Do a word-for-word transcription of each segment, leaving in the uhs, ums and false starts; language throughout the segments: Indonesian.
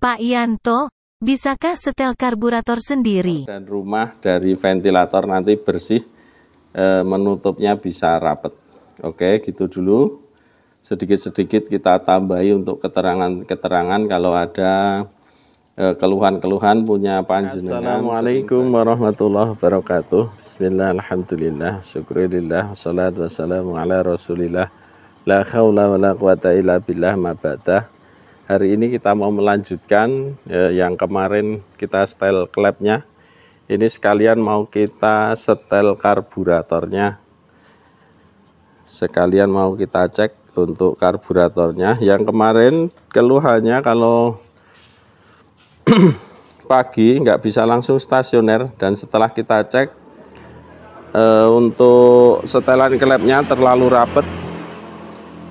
Pak Yanto, bisakah setel karburator sendiri? Dan rumah dari ventilator nanti bersih, e, menutupnya bisa rapat. Oke, gitu dulu. Sedikit-sedikit kita tambahi untuk keterangan-keterangan kalau ada keluhan-keluhan punya panjenengan. Assalamualaikum warahmatullahi wabarakatuh. Bismillah, alhamdulillah, syukurillah, wassalatu wassalamu ala rasulillah, la haula wa la quwata illa billah ma ba'dah. Hari ini kita mau melanjutkan eh, yang kemarin kita setel klepnya. Ini sekalian mau kita setel karburatornya. Sekalian mau kita cek untuk karburatornya. Yang kemarin keluhannya kalau pagi nggak bisa langsung stasioner, dan setelah kita cek e, untuk setelan klepnya terlalu rapet,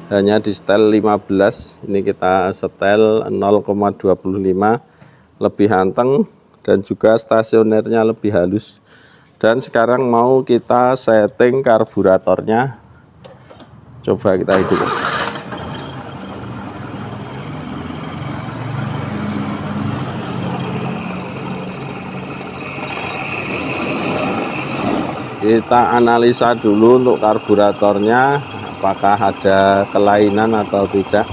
hanya di setel lima belas. Ini kita setel nol koma dua puluh lima, lebih anteng dan juga stasionernya lebih halus. Dan sekarang mau kita setting karburatornya, coba kita hidupkan. Kita analisa dulu untuk karburatornya, apakah ada kelainan atau tidak.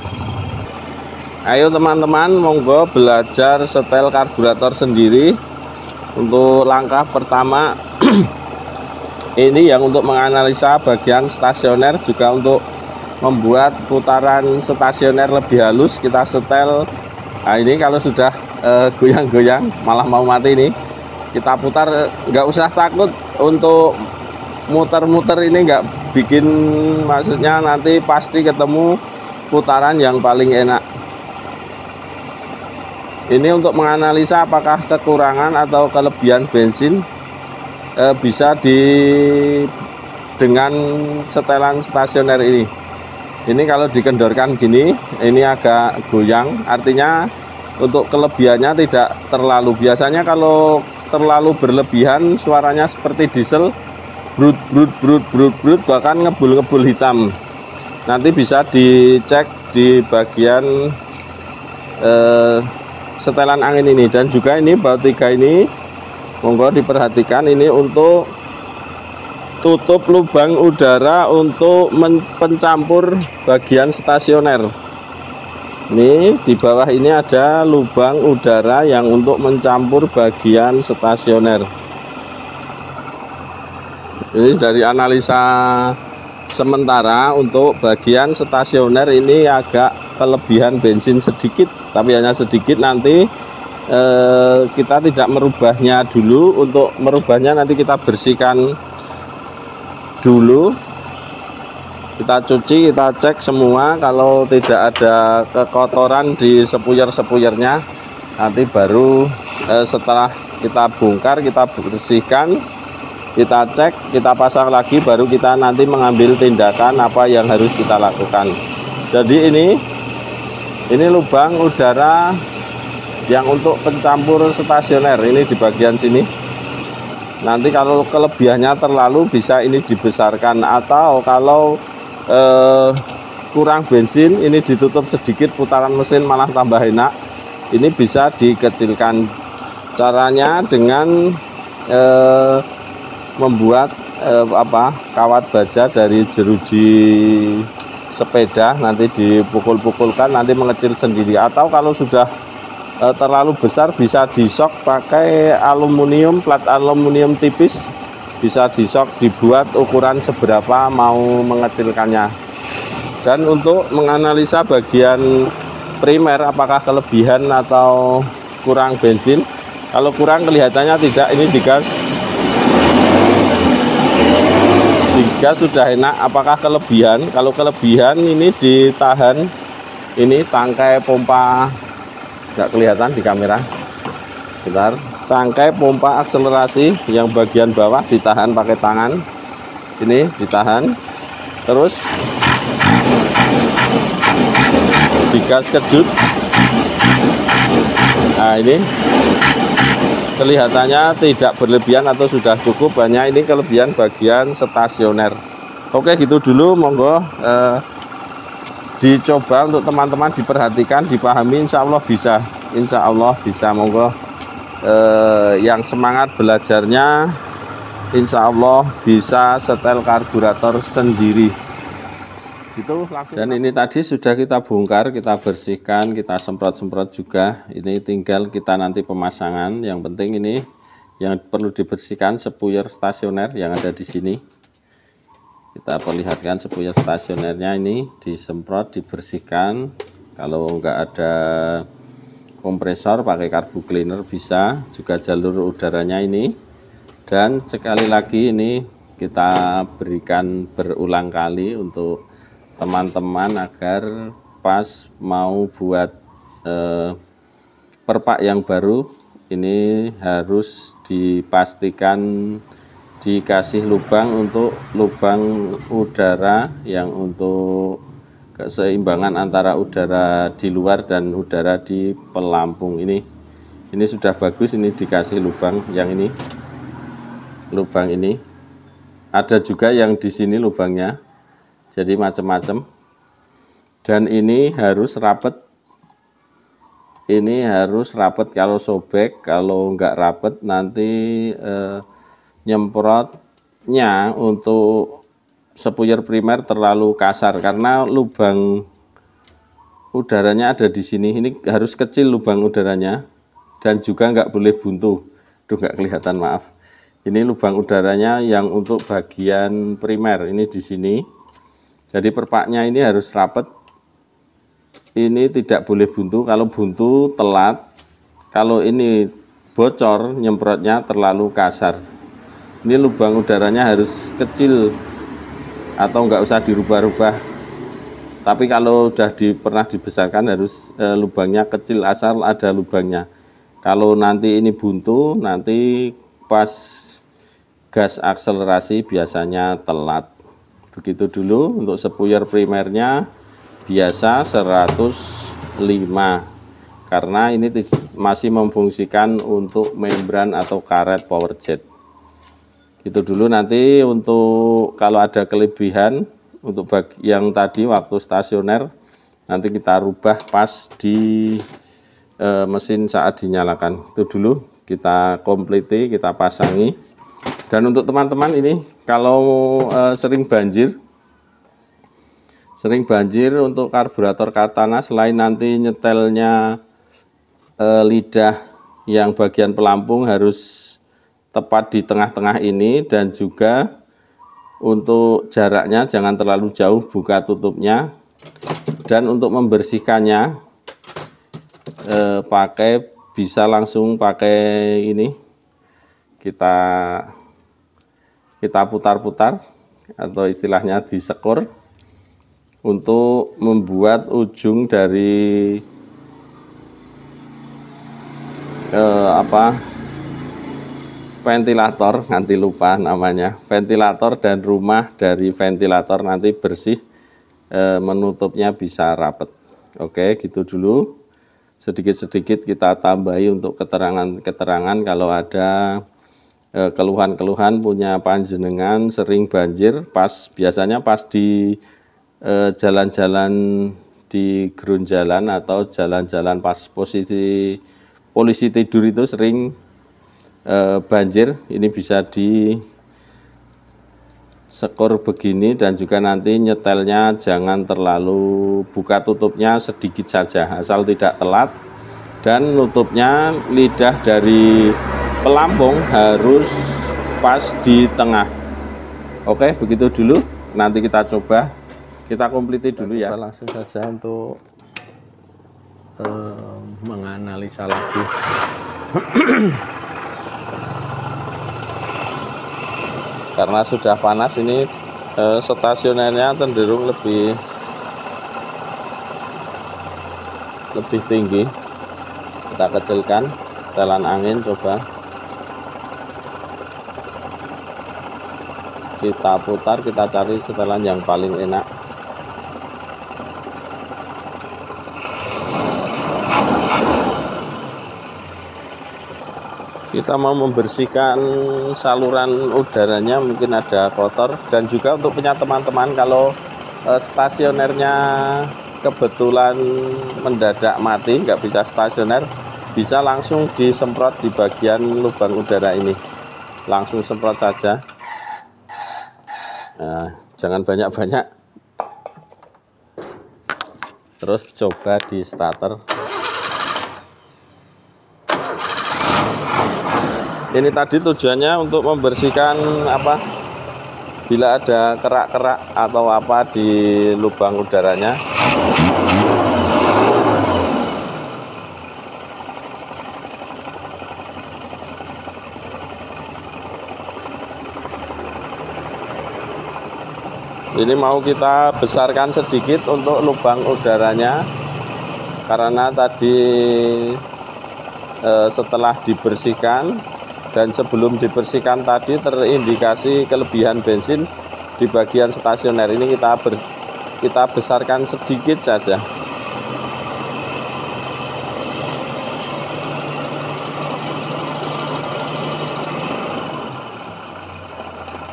Ayo teman-teman, monggo belajar setel karburator sendiri. Untuk langkah pertama ini yang untuk menganalisa bagian stasioner, juga untuk membuat putaran stasioner lebih halus kita setel. Nah, ini kalau sudah goyang-goyang eh, malah mau mati ini. Kita putar, nggak usah takut untuk muter-muter ini, nggak bikin, maksudnya nanti pasti ketemu putaran yang paling enak. Ini untuk menganalisa apakah kekurangan atau kelebihan bensin eh, bisa di dengan setelan stasioner ini. Ini kalau dikendorkan gini, ini agak goyang, artinya untuk kelebihannya tidak terlalu. Biasanya kalau terlalu berlebihan suaranya seperti diesel, brut brut brut brut brut, bahkan ngebul ngebul hitam. Nanti bisa dicek di bagian eh, setelan angin ini. Dan juga ini baut tiga ini, monggo diperhatikan, ini untuk tutup lubang udara untuk pencampur bagian stasioner. Ini di bawah ini ada lubang udara yang untuk mencampur bagian stasioner. Ini dari analisa sementara untuk bagian stasioner ini agak kelebihan bensin sedikit, tapi hanya sedikit. Nanti eh, kita tidak merubahnya dulu. Untuk merubahnya nanti kita bersihkan dulu, kita cuci, kita cek semua. Kalau tidak ada kekotoran di sepuyer-sepuyernya, nanti baru eh, setelah kita bongkar, kita bersihkan, kita cek, kita pasang lagi, baru kita nanti mengambil tindakan apa yang harus kita lakukan. Jadi ini ini lubang udara yang untuk pencampur stasioner, ini di bagian sini. Nanti kalau kelebihannya terlalu bisa ini dibesarkan, atau kalau eh, kurang bensin ini ditutup sedikit, putaran mesin malah tambah enak. Ini bisa dikecilkan. Caranya dengan eh, membuat eh, apa kawat baja dari jeruji sepeda, nanti dipukul-pukulkan, nanti mengecil sendiri. Atau kalau sudah terlalu besar bisa disok pakai aluminium, plat aluminium tipis, bisa disok, dibuat ukuran seberapa mau mengecilkannya. Dan untuk menganalisa bagian primer apakah kelebihan atau kurang bensin, kalau kurang kelihatannya tidak, ini digas digas sudah enak. Apakah kelebihan? Kalau kelebihan ini ditahan, ini tangkai pompa. Nggak kelihatan di kamera, bentar. Tangkai pompa akselerasi yang bagian bawah ditahan pakai tangan, ini ditahan, terus digas kejut. Nah, ini kelihatannya tidak berlebihan atau sudah cukup. Hanya ini kelebihan bagian stasioner. Oke, gitu dulu, monggo eh, dicoba untuk teman-teman diperhatikan, dipahami, insya Allah bisa. insya Allah bisa. Monggo eh, yang semangat belajarnya, insya Allah bisa setel karburator sendiri. Itu dan ini tadi sudah kita bongkar, kita bersihkan, kita semprot-semprot juga. Ini tinggal kita nanti pemasangan. Yang penting ini yang perlu dibersihkan sepuyer stasioner yang ada di sini. Kita perlihatkan sepuyer stasionernya, ini disemprot, dibersihkan. Kalau nggak ada kompresor pakai karbu cleaner bisa juga, jalur udaranya ini. Dan sekali lagi ini kita berikan berulang kali untuk teman-teman agar pas mau buat eh, perpak yang baru ini harus dipastikan dikasih lubang untuk lubang udara yang untuk keseimbangan antara udara di luar dan udara di pelampung. Ini ini sudah bagus, ini dikasih lubang yang ini, lubang ini ada juga yang di sini lubangnya, jadi macam-macam. Dan ini harus rapet. Ini harus rapet, kalau sobek, kalau nggak rapet nanti eh, nyemprotnya untuk sepuyer primer terlalu kasar karena lubang udaranya ada di sini. Ini harus kecil lubang udaranya dan juga nggak boleh buntu. Aduh, nggak kelihatan, maaf. Ini lubang udaranya yang untuk bagian primer ini di sini. Jadi perpaknya ini harus rapet. Ini tidak boleh buntu, kalau buntu telat, kalau ini bocor nyemprotnya terlalu kasar. Ini lubang udaranya harus kecil atau nggak usah dirubah-rubah. Tapi kalau sudah di, pernah dibesarkan harus e, lubangnya kecil, asal ada lubangnya. Kalau nanti ini buntu, nanti pas gas akselerasi biasanya telat. Begitu dulu untuk sepuyer primernya. Biasa seratus lima karena ini masih memfungsikan untuk membran atau karet power jet. Itu dulu, nanti untuk kalau ada kelebihan untuk bagi yang tadi waktu stasioner nanti kita rubah pas di e, mesin saat dinyalakan. Itu dulu kita kompleti, kita pasangi. Dan untuk teman-teman ini kalau e, sering banjir Sering banjir untuk karburator Katana, selain nanti nyetelnya e, lidah yang bagian pelampung harus tepat di tengah-tengah ini, dan juga untuk jaraknya jangan terlalu jauh buka tutupnya. Dan untuk membersihkannya e, pakai bisa langsung pakai ini, kita kita putar-putar atau istilahnya disekor untuk membuat ujung dari eh, apa ventilator, nanti lupa namanya, ventilator dan rumah dari ventilator nanti bersih, eh, menutupnya bisa rapet. Oke, gitu dulu, sedikit-sedikit kita tambahi untuk keterangan-keterangan kalau ada keluhan-keluhan eh, punya panjenengan sering banjir. Pas biasanya pas di jalan-jalan di gerun jalan atau jalan-jalan pas posisi polisi tidur itu sering eh, banjir. Ini bisa di sekor begini, dan juga nanti nyetelnya jangan terlalu, buka tutupnya sedikit saja asal tidak telat, dan nutupnya lidah dari pelampung harus pas di tengah. Oke, begitu dulu, nanti kita coba kita kompliti dulu ya. Kita langsung saja untuk uh, menganalisa lagi. Karena sudah panas ini uh, stasionernya cenderung lebih lebih tinggi. Kita kecilkan telan angin, coba kita putar, kita cari setelan yang paling enak. Kita mau membersihkan saluran udaranya, mungkin ada kotor. Dan juga untuk punya teman-teman kalau e, stasionernya kebetulan mendadak mati, nggak bisa stasioner, bisa langsung disemprot di bagian lubang udara ini, langsung semprot saja. Nah, jangan banyak-banyak, terus coba di starter. Ini tadi tujuannya untuk membersihkan apa, bila ada kerak-kerak atau apa di lubang udaranya. Ini mau kita besarkan sedikit untuk lubang udaranya, karena tadi e, setelah dibersihkan dan sebelum dibersihkan tadi terindikasi kelebihan bensin di bagian stasioner. Ini kita ber, kita besarkan sedikit saja.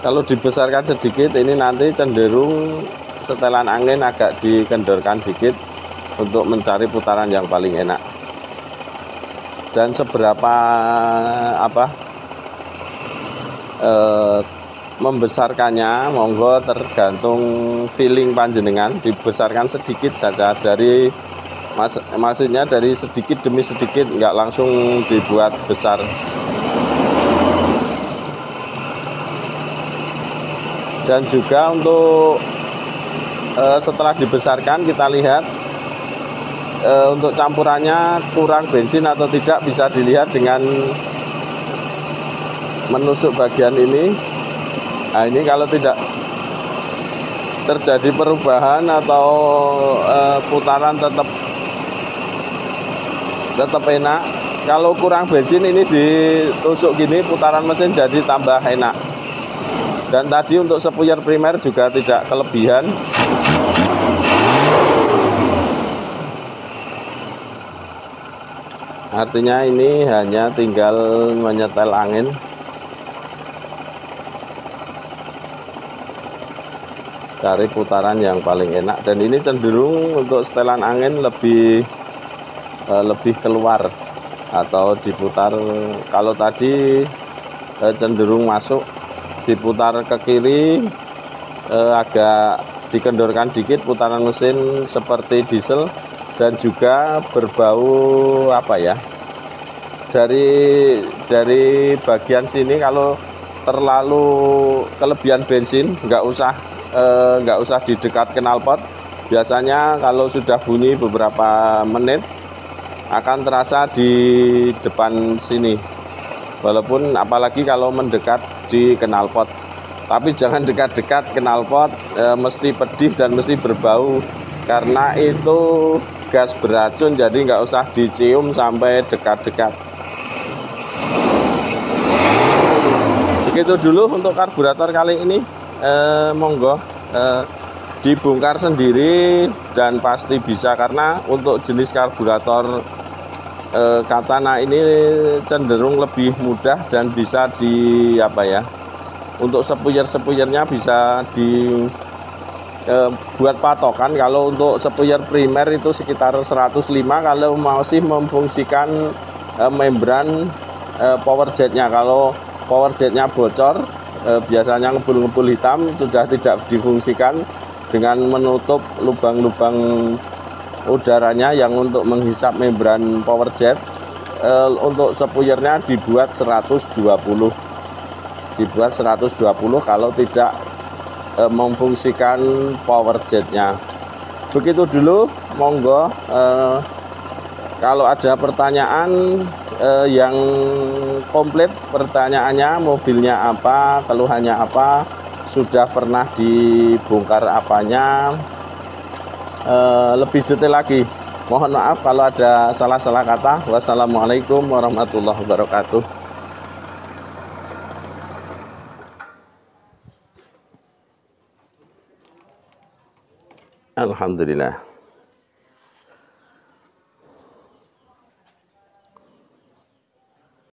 Kalau dibesarkan sedikit ini nanti cenderung setelan angin agak dikendorkan dikit untuk mencari putaran yang paling enak. Dan seberapa apa eh, membesarkannya monggo tergantung feeling panjenengan. Dibesarkan sedikit saja, dari mak maksudnya dari sedikit demi sedikit, nggak langsung dibuat besar. Dan juga untuk e, setelah dibesarkan kita lihat e, untuk campurannya kurang bensin atau tidak bisa dilihat dengan menusuk bagian ini. Nah, ini kalau tidak terjadi perubahan atau e, putaran tetap tetap enak. Kalau kurang bensin ini ditusuk gini, putaran mesin jadi tambah enak. Dan tadi untuk spuyer primer juga tidak kelebihan. Artinya ini hanya tinggal menyetel angin. Cari putaran yang paling enak, dan ini cenderung untuk setelan angin lebih lebih keluar atau diputar. Kalau tadi cenderung masuk, diputar ke kiri, eh, agak dikendorkan dikit putaran mesin seperti diesel. Dan juga berbau apa ya, dari dari bagian sini kalau terlalu kelebihan bensin nggak usah eh, nggak usah di dekat knalpot. Biasanya kalau sudah bunyi beberapa menit akan terasa di depan sini, walaupun apalagi kalau mendekat di knalpot. Tapi jangan dekat-dekat knalpot, e, mesti pedih dan mesti berbau, karena itu gas beracun. Jadi nggak usah dicium sampai dekat-dekat. Begitu dulu untuk karburator kali ini. E, monggo e, dibongkar sendiri dan pasti bisa, karena untuk jenis karburator Katana ini cenderung lebih mudah dan bisa di apa ya, untuk spuyer-spuyernya bisa di e, buat patokan. Kalau untuk spuyer primer itu sekitar seratus lima kalau masih memfungsikan e, membran e, power jetnya. Kalau power jetnya bocor e, biasanya ngebul-ngebul hitam, sudah tidak difungsikan dengan menutup lubang-lubang udaranya yang untuk menghisap membran power jet. E, untuk spuyernya dibuat seratus dua puluh dibuat seratus dua puluh kalau tidak e, memfungsikan power jetnya. Begitu dulu, monggo e, kalau ada pertanyaan e, yang komplit, pertanyaannya mobilnya apa, keluhannya apa, sudah pernah dibongkar apanya, Uh, lebih detail lagi. Mohon maaf kalau ada salah-salah kata. Wassalamualaikum warahmatullahi wabarakatuh. Alhamdulillah.